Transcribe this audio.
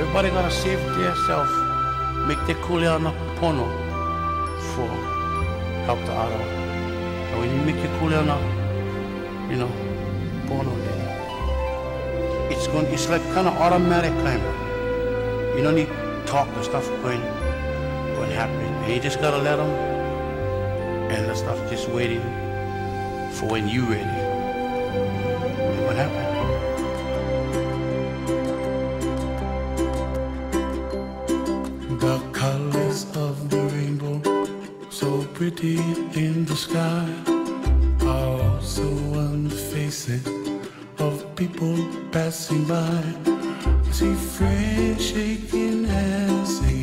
Everybody gotta save themselves, make their kuleana pono for help the other. And when you make your kuleana, you know, pono, it's like kind of automatic kind of. You don't need talk the stuff going happening. And you just gotta let them, and the stuff just waiting for when you're ready. And what happened? Pretty in the sky are also on the faces of people passing by. I see friends shaking hands.